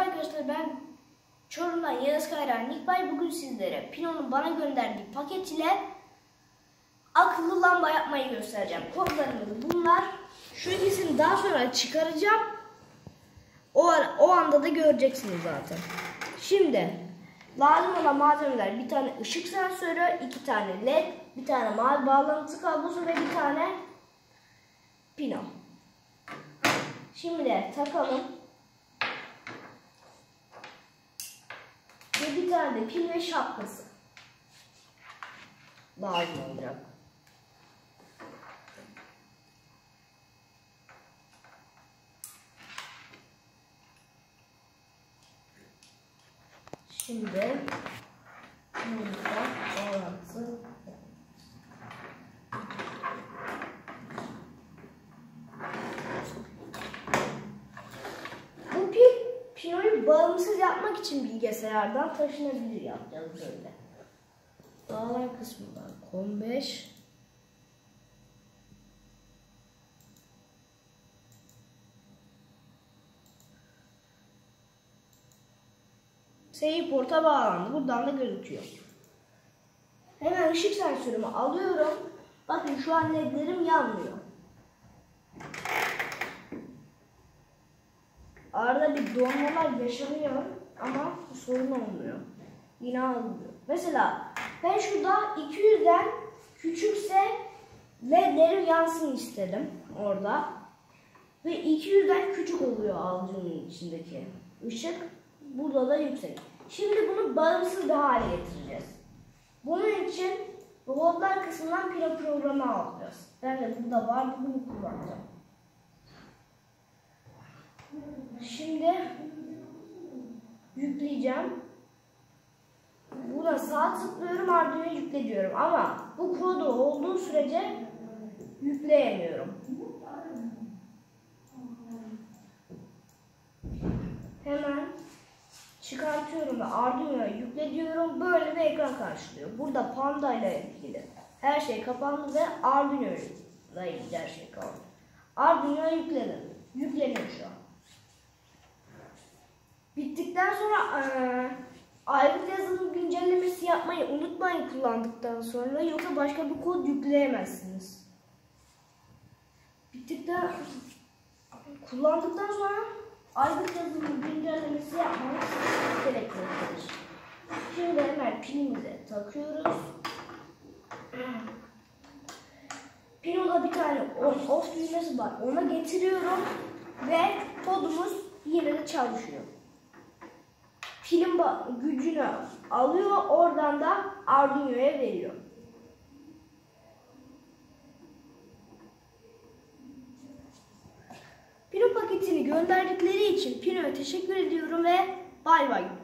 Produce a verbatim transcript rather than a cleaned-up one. Merhaba arkadaşlar, ben Çorum'dan Yağız Kayran Nikbay. Bugün sizlere Pinoo'nun bana gönderdiği paket ile akıllı lamba yapmayı göstereceğim. Kodlarımız bunlar. Şu ikisini daha sonra çıkaracağım. O, o anda da göreceksiniz zaten. Şimdi lazım olan malzemeler: bir tane ışık sensörü, iki tane led, bir tane mavi bağlantı kablosu ve bir tane Pinoo. Şimdi de takalım. Ve bir tane de pil ve şapkası lazım olacak. Şimdi burada orası. Bu pil Pinoo'yu bağımsız yapmak için bilgisayardan taşınabilir yapacağız böyle. Bağlar kısmından com beş. Save porta bağlandı. Buradan da gözüküyor. Hemen ışık sensörümü alıyorum. Bakın şu an ledlerim yanmıyor. Arada bir donmalar yaşanıyor ama sorun olmuyor. Yine alınıyor. Mesela ben şurada iki yüzden küçükse ledlerim yansın istedim orada. Ve iki yüzden küçük oluyor avucunun içindeki ışık. Burada da yüksek. Şimdi bunu bağımsız bir hale getireceğiz. Bunun için robotlar kısmından Pinoo programı alacağız. Ben de burada var, bunu kullanacağım. Şimdi yükleyeceğim. Buna sağ tıklıyorum, Arduino'ya yükle diyorum ama bu kodu olduğu sürece yükleyemiyorum. Hemen çıkartıyorum ve Arduino'ya yükle diyorum. Böyle bir ekran karşılıyor. Burada Panda ile ilgili her şey kapandı ve Arduino ile ilgili her şey kapandı. Arduino'ya yükledim. Yükleniyor şu an. Bittikten sonra ee, ayrı yazılım güncellemesi yapmayı unutmayın kullandıktan sonra, yoksa başka bir kod yükleyemezsiniz. Bittikten kullandıktan sonra ayrı yazılım güncellemesi yapmamız gerekmektedir. Şimdi hemen pilimize takıyoruz. Pinoo'da bir tane on off düğmesi var. Ona getiriyorum ve kodumuz yine de çalışıyor. Pilin gücünü alıyor, oradan da Arduino'ya veriyor. Pinoo paketini gönderdikleri için Pinoo'ya teşekkür ediyorum ve bay bay.